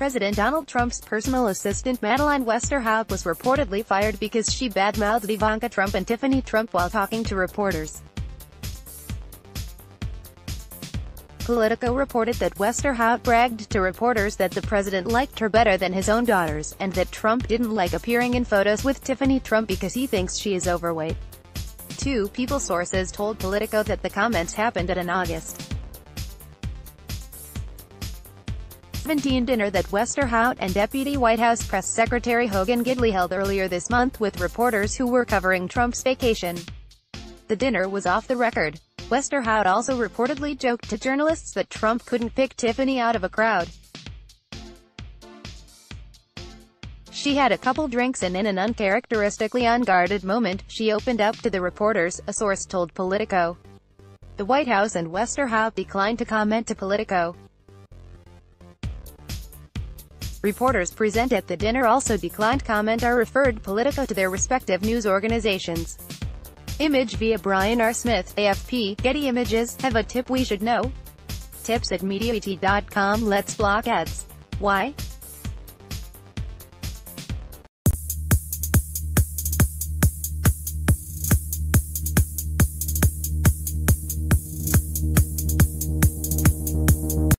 President Donald Trump's personal assistant Madeleine Westerhout was reportedly fired because she badmouthed Ivanka Trump and Tiffany Trump while talking to reporters. Politico reported that Westerhout bragged to reporters that the president liked her better than his own daughters, and that Trump didn't like appearing in photos with Tiffany Trump because he thinks she is overweight. Two people sources told Politico that the comments happened at an August 17 dinner that Westerhout and Deputy White House Press Secretary Hogan Gidley held earlier this month with reporters who were covering Trump's vacation. The dinner was off the record. Westerhout also reportedly joked to journalists that Trump couldn't pick Tiffany out of a crowd. "She had a couple drinks and in an uncharacteristically unguarded moment, she opened up to the reporters," a source told Politico. The White House and Westerhout declined to comment to Politico. Reporters present at the dinner also declined comment or referred Politico to their respective news organizations. Image via Brian R. Smith, AFP, Getty Images. Have a tip we should know? Tips@mediaet.com. Let's block ads. Why?